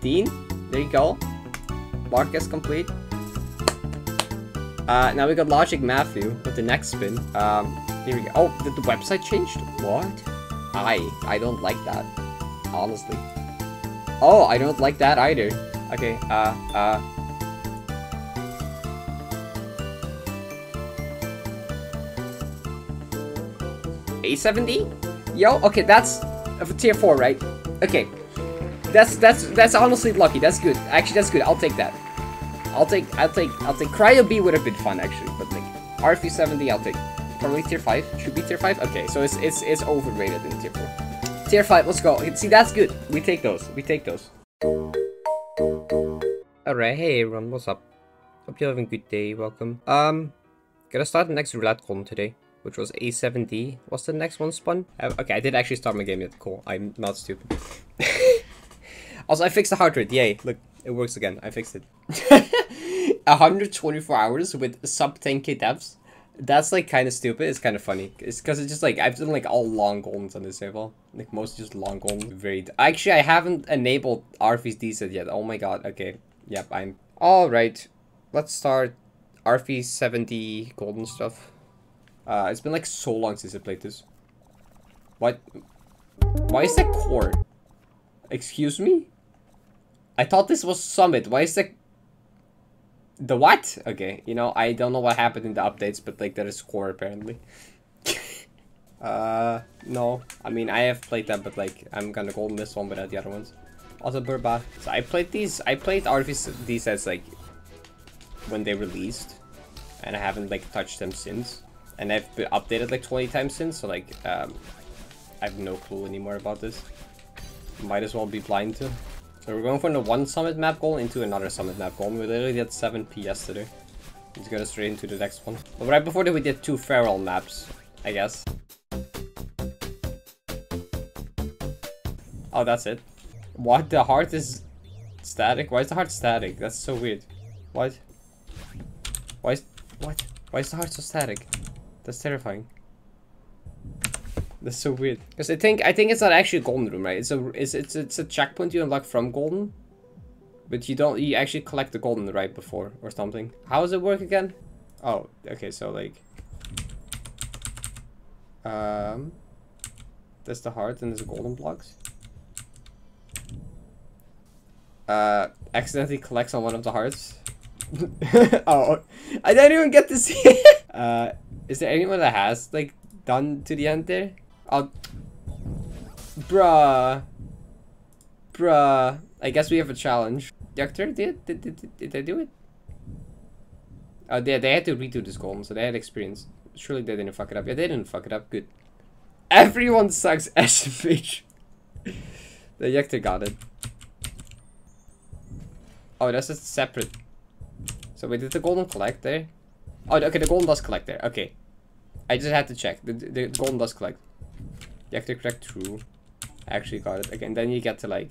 15. There you go. Mark as complete. Now we got Logic Matthew with the next spin. Here we go. Oh, did the website change? What? I don't like that. Honestly. Oh, I don't like that either. Okay, A7D? Yo, okay, that's for tier 4, right? Okay. That's honestly lucky. That's good. Actually, that's good. I'll take that. I'll take Cryo B would have been fun actually, but like RFU70 I'll take. Probably tier 5. Should be tier 5? Okay, so it's overrated in tier 4. Tier 5, let's go. See, that's good. We take those. We take those. Alright, hey everyone, what's up? Hope you're having a good day, welcome. Gonna start the next roulette column today, which was A7D. What's the next one spun? Okay, I did actually start my game yet. Cool, I'm not stupid. Also, I fixed the heart rate, yay. Look, it works again, I fixed it. 124 hours with sub 10k devs. That's like kind of stupid. It's kind of funny. It's because it's just like I've done like all long goldens on this table, like most just long golden. Very actually, I haven't enabled Arfie's D7 yet. Oh my god. Okay. Yep. I'm all right. Let's start Arfie's 70 golden stuff. It's been like so long since I played this. What? Why is that core? Excuse me? I thought this was summit. Why is that? The what? Okay, you know, I don't know what happened in the updates, but like, there is core apparently. No. I mean, I have played them, but like, I'm gonna golden this one without the other ones. Also, Burba. So I played RFD sets like, when they released. And I haven't like, touched them since. And I've been updated like 20 times since, so like, I have no clue anymore about this. Might as well be blind to. So we're going from the one summit map goal into another summit map goal. We literally did 7p yesterday. Let's go straight into the next one. But right before that we did 2 feral maps, I guess. Oh, that's it. What? The heart is static? Why is the heart static? That's so weird. What? What? Why is the heart so static? That's terrifying. That's so weird. Because I think it's not actually a golden room, right? It's a checkpoint you unlock from golden, but you actually collect the golden right before or something. How does it work again? Oh, okay. So like, that's the heart and there's golden blocks. Accidentally collects on one of the hearts. Oh, I didn't even get to see it. Is there anyone that has like done to the end there? Oh, bruh. I guess we have a challenge. Yuckter, did they do it? Oh, yeah, they had to redo this golden, so they had experience. Surely they didn't fuck it up. Yeah, they didn't fuck it up. Good. Everyone sucks as a bitch. The Yuckter got it. Oh, that's a separate. So wait, did the golden collect there? Oh, okay, the golden does collect there. Okay. I just had to check. The golden does collect. You have to collect true. I actually got it. Again, then you get to like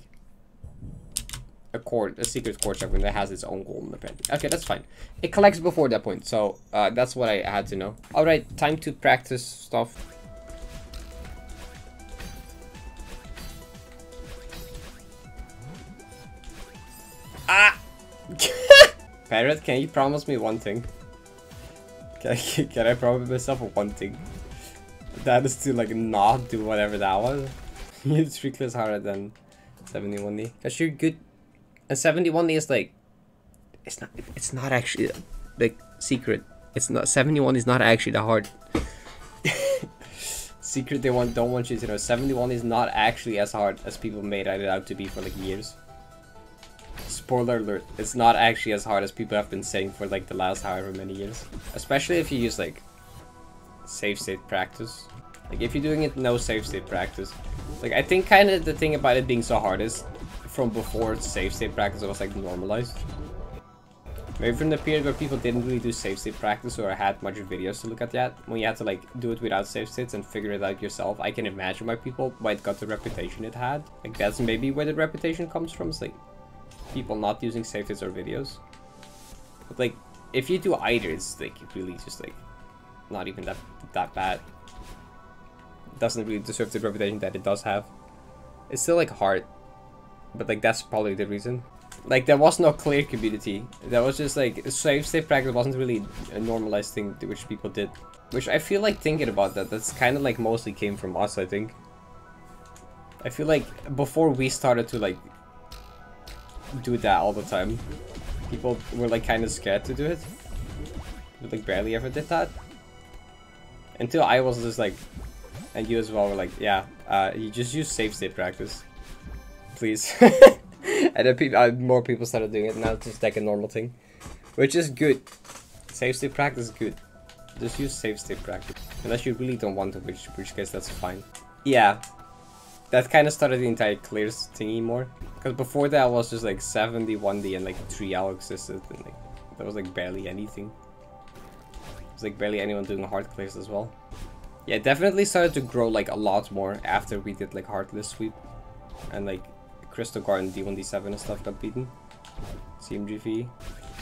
a secret core checkpoint that has its own golden appendage. Okay, that's fine. It collects before that point, so that's what I had to know. Alright, time to practice stuff. Ah! Parrot, can you promise me one thing? Can I promise myself one thing? That is to like not do whatever that was. You three clicks harder than 71D. Cause you're good. And 71D is like, it's not actually like secret. It's not 71 is not actually the hard. Secret they don't want you to know. 71 is not actually as hard as people made it out to be for like years. Spoiler alert, it's not actually as hard as people have been saying for like the last however many years. Especially if you use like save state practice. Like if you're doing it no save state practice. Like I think kind of the thing about it being so hard is from before save state practice it was like normalized. Maybe from the period where people didn't really do save state practice or had much videos to look at yet. When you had to like do it without save states and figure it out yourself. I can imagine why it got the reputation it had. Like that's maybe where the reputation comes from. It's like people not using save states or videos. But like if you do either it's like really just like not even that bad. It doesn't really deserve the reputation that it does have. It's still like hard. but like that's probably the reason. Like there was no clear community. There was just like save practice wasn't really a normalized thing which people did. Which I feel like thinking about that, that's kind of like mostly came from us, I think. I feel like before we started to like do that all the time, people were like kind of scared to do it. But, like barely ever did that. Until I was just like, and you as well were like, yeah, you just use save state practice, please. And then more people started doing it, now it's just like a normal thing, which is good. Save state practice is good. Just use save state practice, unless you really don't want to, which case that's fine. Yeah, that kind of started the entire clears thingy more, because before that I was just like 71D and like 3L existed, and like there was like barely anything. There's like barely anyone doing hard clears as well. Yeah, it definitely started to grow like a lot more after we did like Heartless Sweep, and like Crystal Garden, D1D7 and stuff got beaten. CMGV.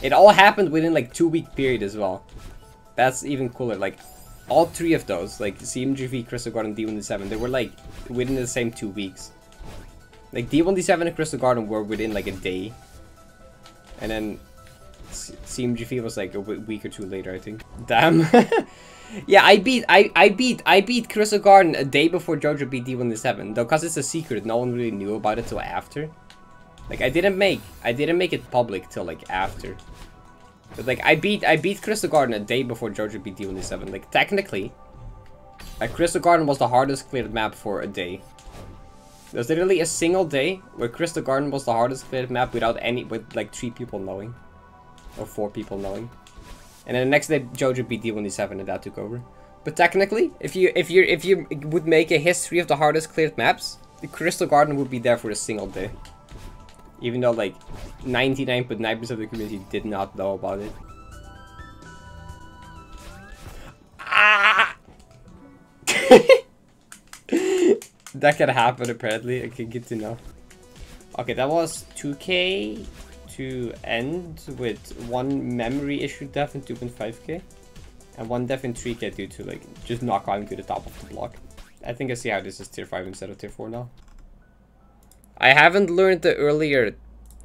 It all happened within like 2-week period as well. That's even cooler. Like all three of those, like CMGV, Crystal Garden, D1D7, they were like within the same 2 weeks. Like D1D7 and Crystal Garden were within like a day, and then CMGV was like a week or two later, I think. Damn. Yeah, I beat Crystal Garden a day before JoJo beat D1D7, though, cause it's a secret, no one really knew about it till after. Like I didn't make it public till like after. But like I beat Crystal Garden a day before JoJo beat D1D7. Like technically, like Crystal Garden was the hardest cleared map for a day. There's literally a single day where Crystal Garden was the hardest cleared map without any, with like 3 people knowing. Or 4 people knowing. And then the next day JoJo beat D1D7 and that took over. But technically, if you would make a history of the hardest cleared maps, the Crystal Garden would be there for a single day. Even though like 99.9% of the community did not know about it. Ah! That can happen apparently, okay, good to know. Okay, that was 2K. To end with 1 memory issue death in 2.5k and 1 death in 3k due to like just not climbing to the top of the block. I think I see how this is tier 5 instead of tier 4 now. I haven't learned the earlier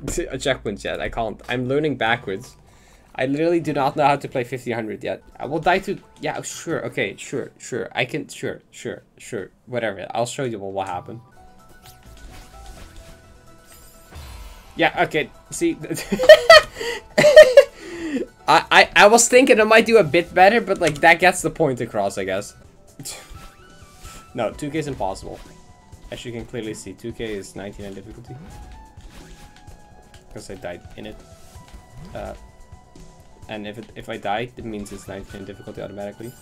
checkpoints yet. I can't. I'm learning backwards. I literally do not know how to play 1500 yet. I will die to, yeah, sure, okay, sure, I can, sure, whatever. I'll show you what will happen. Yeah, okay, see, I was thinking I might do a bit better, but like that gets the point across, I guess. No, 2K is impossible. As you can clearly see, 2K is 19 in difficulty. Because I died in it. And if I die, it means it's 19 in difficulty automatically.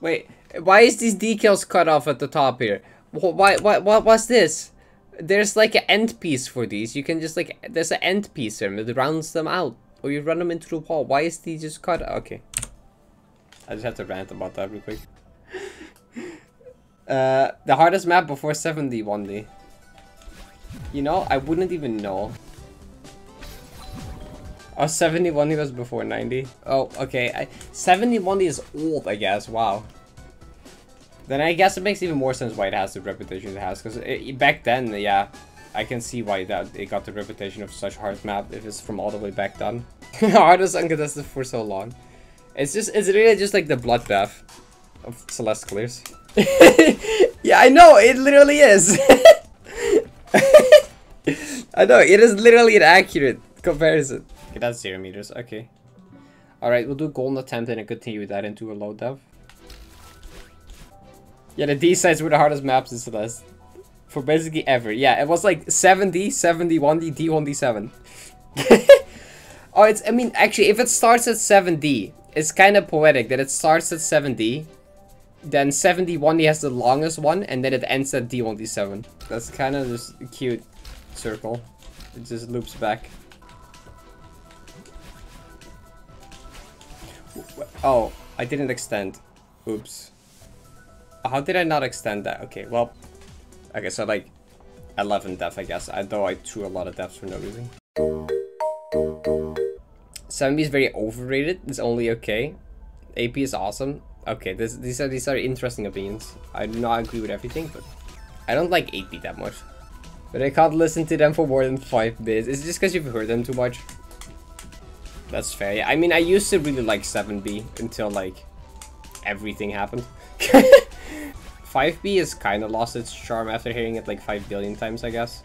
Wait, why is these decals cut off at the top here? What was this? There's like an end piece for these. You can just like, there's an end piece here that rounds them out, or you run them into the wall. Why is these just cut? Okay, I just have to rant about that real quick. The hardest map before 71D. You know, I wouldn't even know. Oh, 71D was before 90. Oh, okay. 71D is old, I guess. Wow. Then I guess it makes even more sense why it has the reputation it has, because back then, yeah, I can see why that it got the reputation of such hard map if it's from all the way back then. Hardest uncontested for so long. It's really just like the bloodbath of Celeste clears. Yeah, I know, it literally is. I know, it is literally an accurate comparison. Okay, that's 0 meters, okay. Alright, we'll do golden attempt and continue that into a low dev. Yeah, the D sides were the hardest maps in Celeste. For basically ever. Yeah, it was like 7D, 71D, D1D7. Oh, it's, I mean, actually, if it starts at 7D, it's kind of poetic that it starts at 7D, then 71D has the longest one, and then it ends at D1D7. That's kind of just a cute circle. It just loops back. Oh, I didn't extend. Oops. How did I not extend that? Okay, well, okay, so like 11 death, I guess. Though I threw a lot of deaths for no reason. 7B is very overrated. It's only okay. AP is awesome. Okay, these are interesting opinions. I do not agree with everything, but I don't like 8-bit that much. But I can't listen to them for more than 5 bits. It's just because you've heard them too much. That's fair. Yeah. I mean, I used to really like 7B until, like, everything happened. 5B has kind of lost its charm after hearing it, like, 5 billion times, I guess.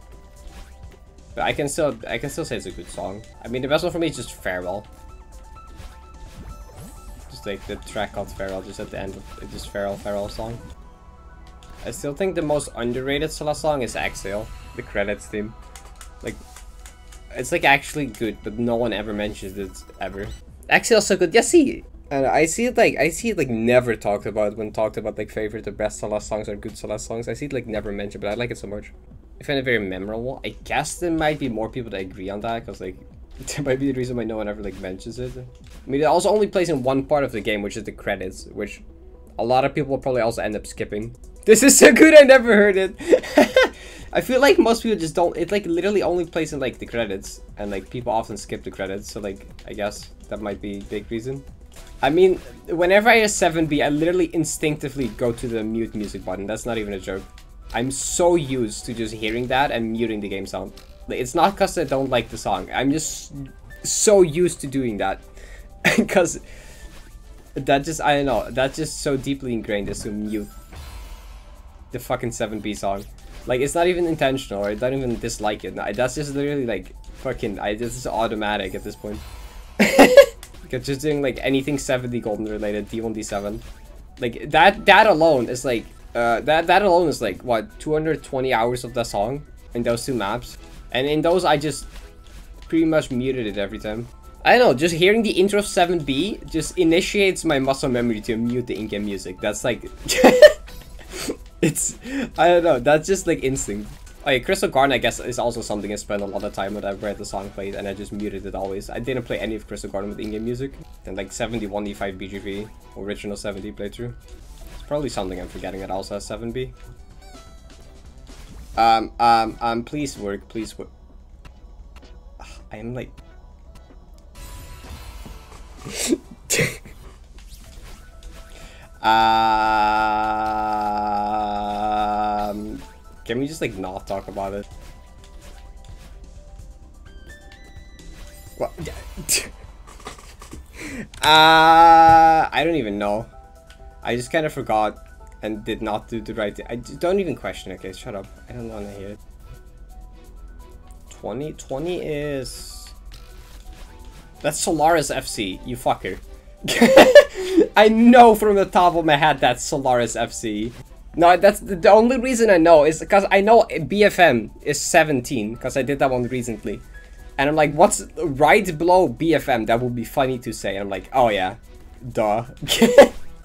But I can still say it's a good song. I mean, the best one for me is just Farewell. Just, like, the track called Farewell, just at the end of it, just Farewell song. I still think the most underrated Celeste song is Exhale, the credits theme. Like, it's like actually good, but no one ever mentions it ever. Exhale's so good, yeah, see! And I see it like never talked about when talked about like favorite or best Celeste songs or good Celeste songs. I see it like never mentioned, but I like it so much. I find it very memorable. I guess there might be more people that agree on that, because like, that might be the reason why no one ever like mentions it. I mean, it also only plays in one part of the game, which is the credits, which a lot of people will probably also end up skipping. This is so good, I never heard it! I feel like most people just don't, it like literally only plays in like the credits, and like people often skip the credits, so like, I guess that might be a big reason. I mean, whenever I hear 7B, I literally instinctively go to the mute music button, that's not even a joke. I'm so used to just hearing that and muting the game sound. Like, it's not because I don't like the song, I'm just so used to doing that. Because that just, I don't know, that's just so deeply ingrained as to mute the fucking 7B song. Like, it's not even intentional, or I don't even dislike it. No, that's just literally like fucking, this is automatic at this point. Because just doing like anything 7D golden related, D1D7, like that alone is like that alone is like what, 220 hours of that song in those two maps, and in those I just pretty much muted it every time. I don't know, just hearing the intro of 7B just initiates my muscle memory to mute the in-game music. That's like. It's, I don't know, that's just like instinct. Oh yeah, Crystal Garden I guess is also something I spent a lot of time with. I've read the song played and I just muted it always. I didn't play any of Crystal Garden with in-game music. Then like 7D1D5 BGV, original 7D playthrough. It's probably something I'm forgetting that also has 7B. Please work, please work. I am like... Can we just like not talk about it? What? I don't even know. I just kind of forgot and did not do the right thing. I don't even question it. Okay, shut up. I don't want to hear it. 20 is... That's Solaris FC, you fucker. I know from the top of my head that's Solaris FC. No, that's the only reason I know is because I know BFM is 17 because I did that one recently, and I'm like, what's right below BFM? That would be funny to say. And I'm like, oh yeah, duh.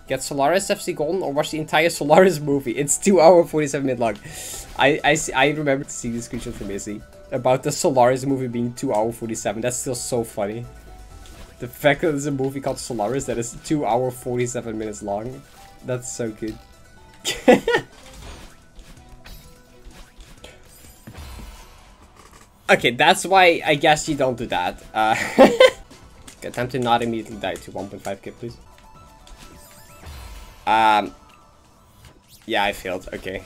Get Solaris FC Golden or watch the entire Solaris movie. It's 2 hours 47 minutes long. I remember to see the screenshot from Izzy about the Solaris movie being 2 hours 47. That's still so funny. The fact that there's a movie called Solaris that is 2 hours 47 minutes long. That's so good. Okay, that's why I guess you don't do that. Attempt to not immediately die to 1.5k, please. Yeah, I failed. Okay.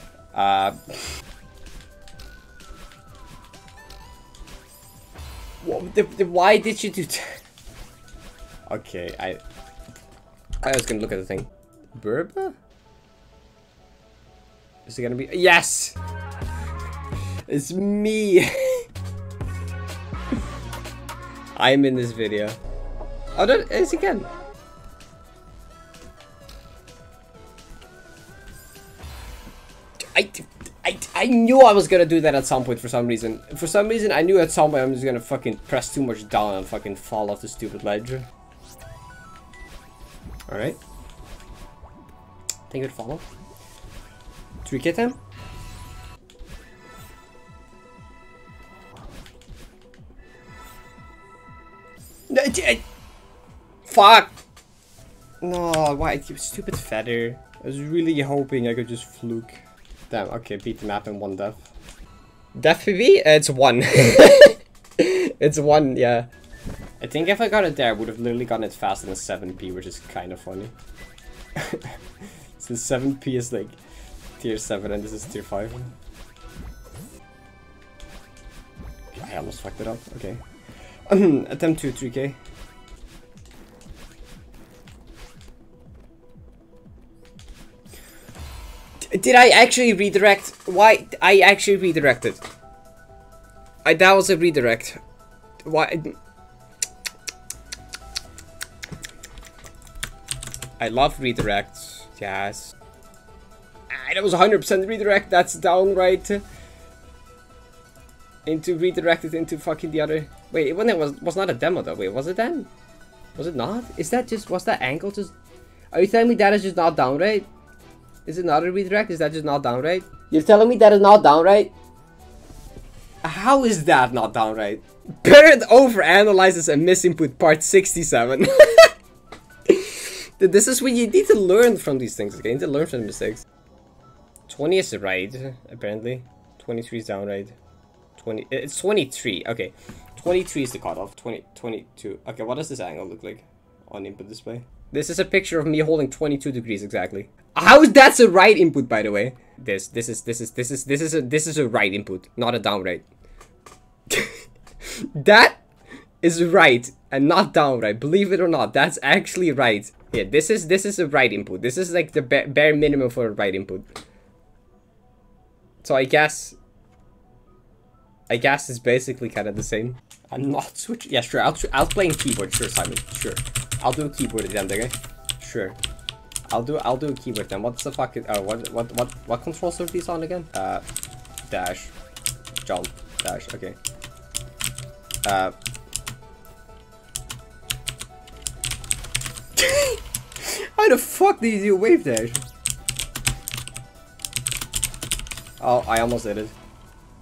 Why did you do that? Okay, I was gonna look at the thing. Burba? Is it gonna be? Yes! It's me! I'm in this video. Oh, no, it's again. I knew I was gonna do that at some point for some reason. For some reason, I knew at some point I'm just gonna fucking press too much down and fucking fall off the stupid ledge. Alright. Thank you for follow. 3k time? No, fuck! No, why? Stupid feather. I was really hoping I could just fluke. Damn, okay, beat the map in one death. Death PB? It's one. It's one, yeah. I think if I got it there, I would have literally gotten it faster than 7p, which is kind of funny. Since 7p is like... tier 7 and this is tier 5. I almost fucked it up, okay. Attempt to 3k. Did I actually redirect? Why? I actually redirected. That was a redirect. Why? I love redirects. Yes. That was 100% redirect. That's downright into redirected into fucking the other. Wait, it was not a demo though. Wait, was it then? Was it not? Is that just? Was that angle just? Are you telling me that is just not downright? Is it not a redirect? Is that just not downright? You're telling me that is not downright? How is that not downright? Barrett overanalyzes a misinput part 67. This is what you need to learn from these things, okay? You need to learn from the mistakes. 20 is right, apparently. 23 is downright. 20, it's 23, okay. 23 is the cutoff, 22. Okay, what does this angle look like on input display? This is a picture of me holding 22 degrees exactly. How is that a right input, by the way? This is a right input, not a downright. That is right and not downright. Believe it or not, that's actually right. Yeah, this is a right input. This is like the bare minimum for a right input. So I guess it's basically kind of the same. I'm not switching. Yeah, sure. I'll play in keyboard. Sure, Simon. Sure. I'll do a keyboard then, okay? Sure. I'll do a keyboard then. What's the fucking what controls are these on again? Dash, jump, dash, okay. How the fuck do you do wave dash? Oh, I almost did it.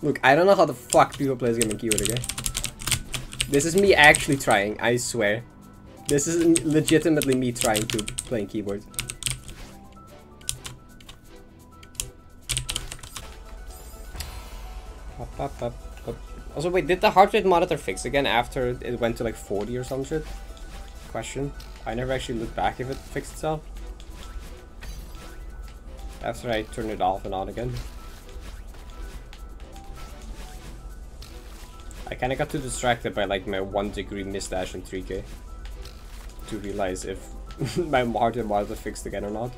Look, I don't know how the fuck people play this game on keyboard, okay? This is me actually trying, I swear. This is legitimately me trying to play keyboard. Also, wait, did the heart rate monitor fix again after it went to like 40 or some shit? Question. I never actually looked back if it fixed itself. After I turned it off and on again. I kinda got too distracted by like my 1 degree misdash in 3k. To realize if my martyr model fixed again or not.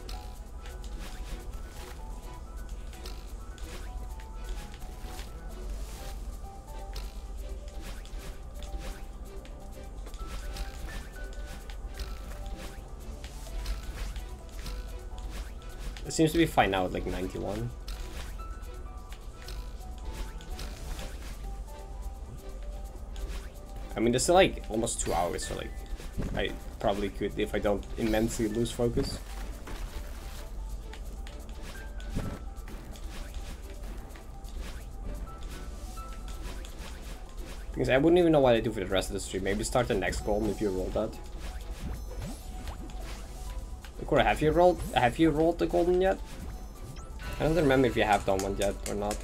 It seems to be fine now at like 91. I mean, there's still like almost 2 hours, so like I probably could if I don't immensely lose focus. Because I wouldn't even know what I do for the rest of the stream. Maybe start the next column if you roll that. Cora, have you rolled the golden yet? I don't remember if you have done one yet or not.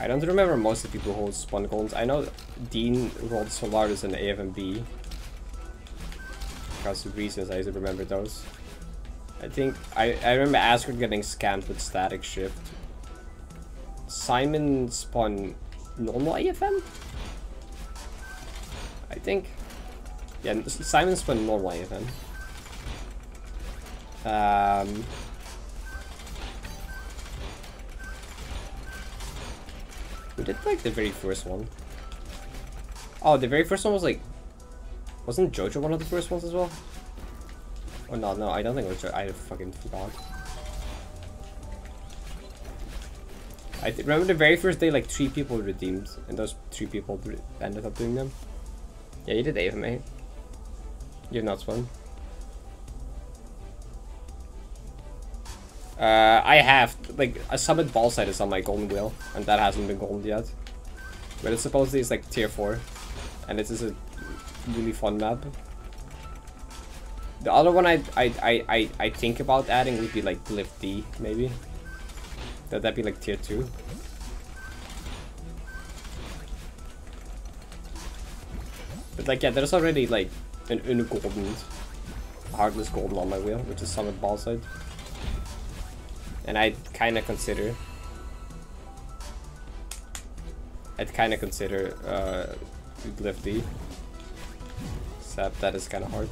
I don't remember most of the people who hold spawn golems. I know Dean rolled Solaris and AFMB. Because of reasons, I used to remember those. I think I remember Asgard getting scammed with static shift. Simon spawned normal AFM? I think. Yeah, Simon spawned normal AFM. We did like the very first one. Oh, the very first one was like... Wasn't Jojo one of the first ones as well? Oh no, no, I don't think it was Jojo. I fucking forgot. I remember the very first day like 3 people redeemed. And those 3 people ended up doing them. Yeah, you did AFMA. You're nuts one. I have, like, a Summit Ballside is on my golden wheel, and that hasn't been golden yet. But it's supposedly it's like tier 4, and this is a really fun map. The other one I think about adding would be like Glyph D, maybe. That'd be like tier 2. But like, yeah, there's already like an golden Heartless Golden on my wheel, which is Summit Ballside. And I'd kind of consider Glyph D, except that is kind of hard.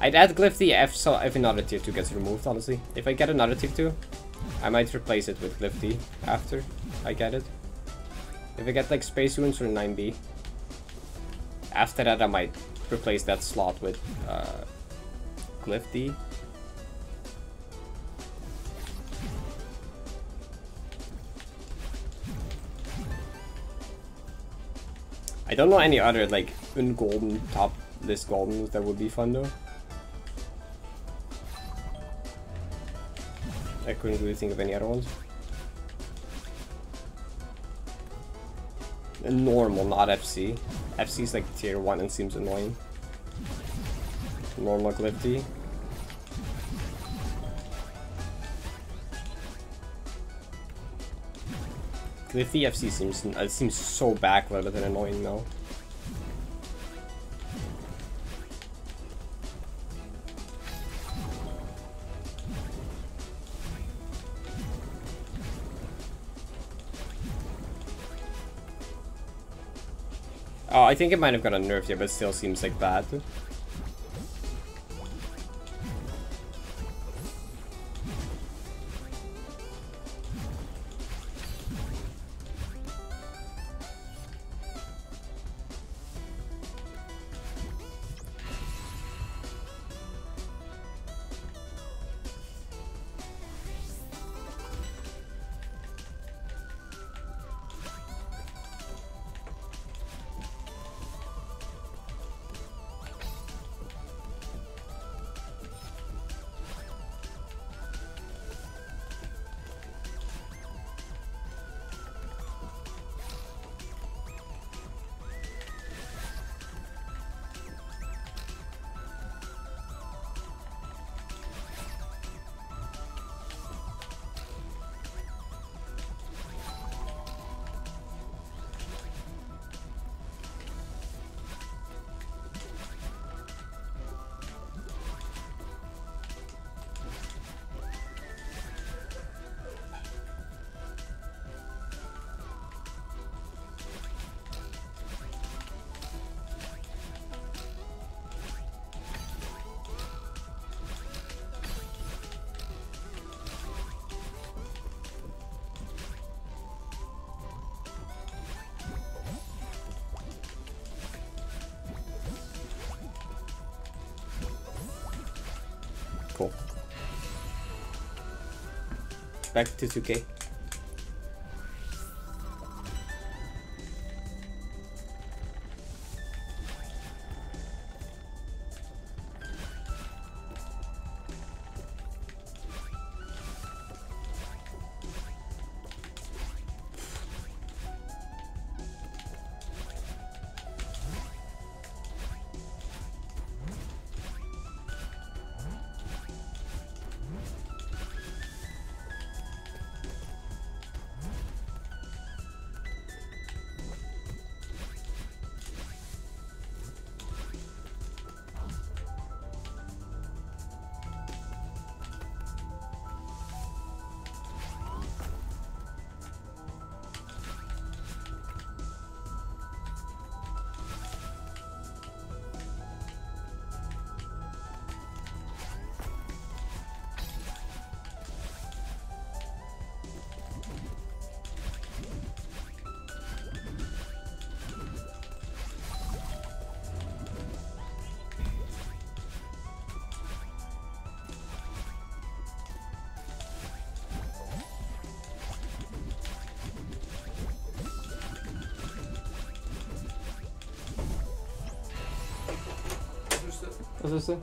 I'd add Glyph D if another tier 2 gets removed, honestly. If I get another tier 2, I might replace it with Glyph D after I get it. If I get like Space Wounds or 9B, after that I might replace that slot with Glyph D. I don't know any other like ungolden top list goldens that would be fun though. I couldn't really think of any other ones. And normal, not FC. FC is like tier 1 and seems annoying. Normal Glyph D. Glyph D FC seems so backloaded and annoying now. Oh, I think it might have got a nerf here, but it still seems like bad. Cool. Back to 2K. What's this thing?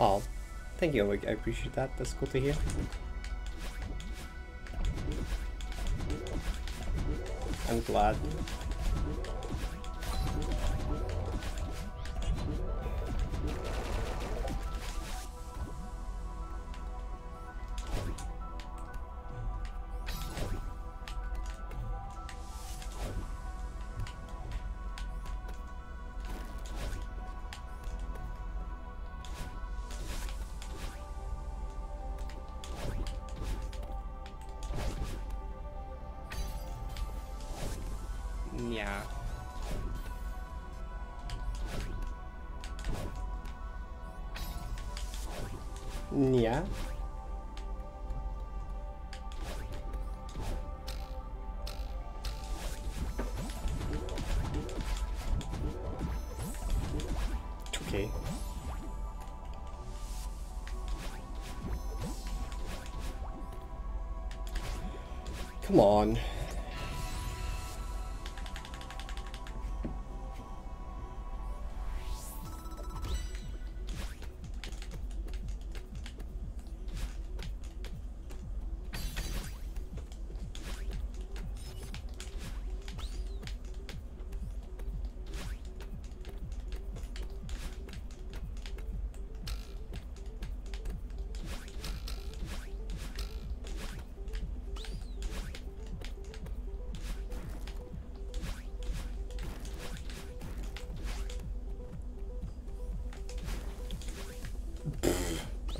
Oh, thank you, I appreciate that. That's cool to hear. I'm glad. Yeah. Yeah. Okay. Come on.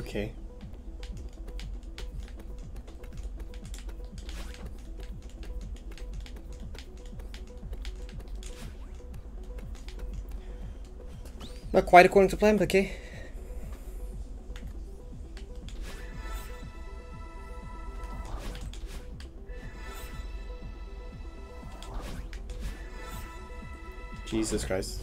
Okay. Not quite according to plan, but okay. Jesus Christ.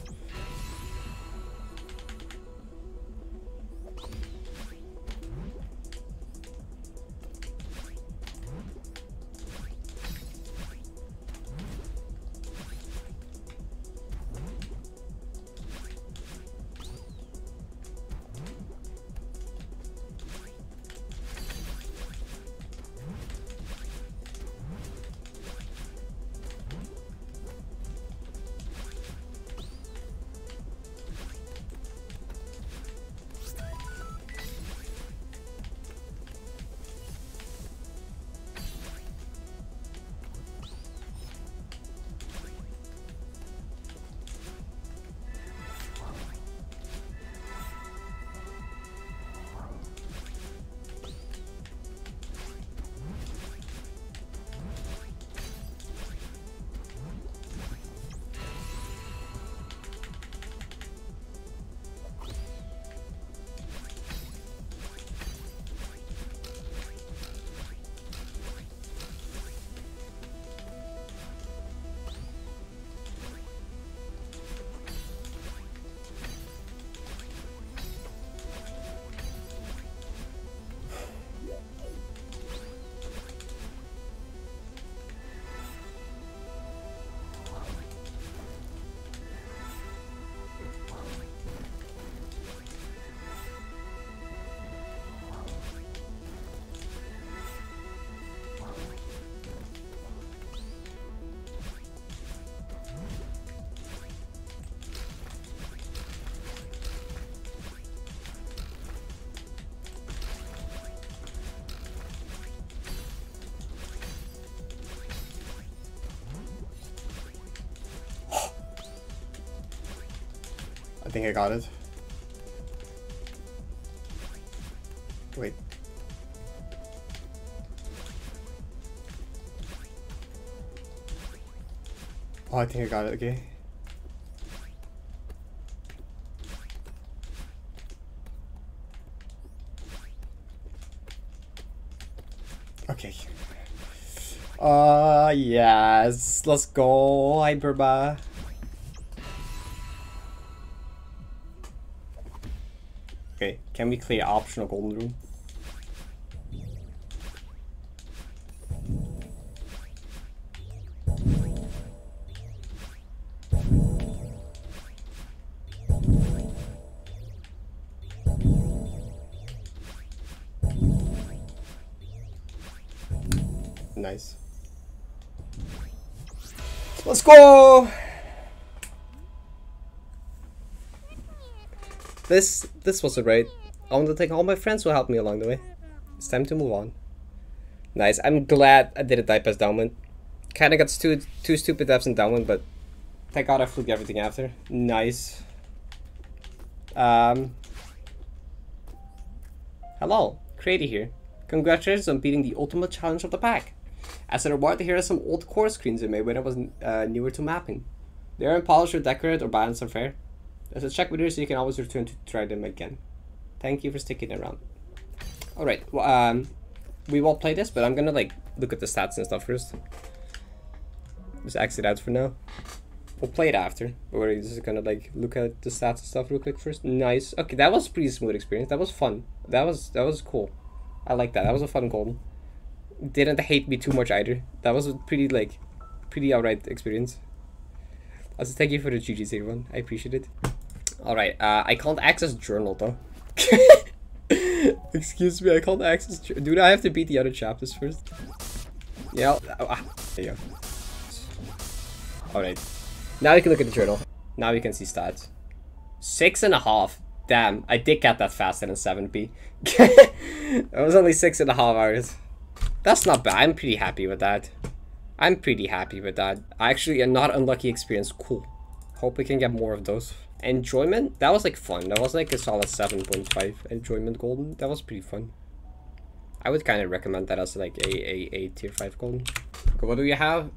I think I got it. Wait. Oh, I think I got it, okay. Okay. Yes. Let's go, Hyperba. Okay, can we clear optional golden room? Nice. Let's go! This was a raid. I want to thank all my friends who helped me along the way. It's time to move on. Nice. I'm glad I did a die pass downwind. Kinda got two stupid deaths in downwind, but thank God I fluked everything after. Nice. Hello, Crady here. Congratulations on beating the ultimate challenge of the pack. As a reward, here are some old core screens I made when I was newer to mapping. They aren't polished or decorated or balanced or fair. There's a check with here so you can always return to try them again. Thank you for sticking around. Alright, well, we will play this, but I'm gonna like look at the stats and stuff first. Just X it out for now. We'll play it after, but we're just gonna like look at the stats and stuff real quick first. Nice. Okay, that was a pretty smooth experience. That was fun. That was cool. I like that. That was a fun goal. Didn't hate me too much either. That was a pretty like alright experience. Also, thank you for the GG's everyone. I appreciate it. Alright, I can't access journal though. Excuse me, I can't access journal. Dude, I have to beat the other chapters first. Yeah. There you go. Alright. Now you can look at the journal. Now you can see stats. 6.5. Damn, I did get that faster than 7p. It was only 6.5 hours. That's not bad. I'm pretty happy with that. Actually, a not unlucky experience. Cool. Hope we can get more of those. Enjoyment? That was like fun. That was like a solid 7.5 enjoyment golden. That was pretty fun. I would kind of recommend that as like a tier 5 golden. Okay, what do we have?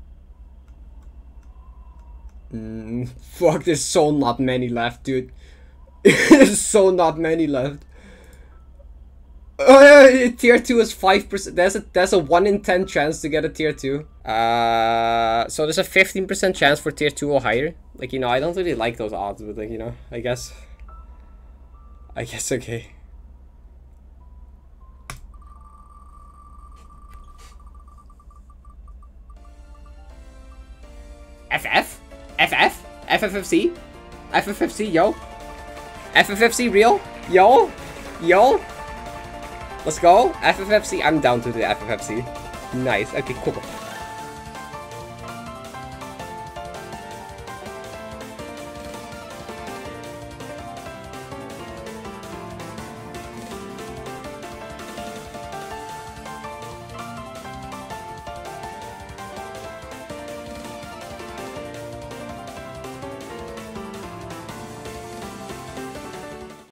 Fuck, there's so not many left, dude. There's so not many left. Tier 2 is 5%. There's a 1 in 10 chance to get a tier 2. So there's a 15% chance for tier 2 or higher. Like, you know, I don't really like those odds, but like, you know, I guess okay. FFFC? FFFC, yo. FFFC real? Yo. Yo. Let's go. FFFC. I'm down to the FFFC. Nice. Okay, cool.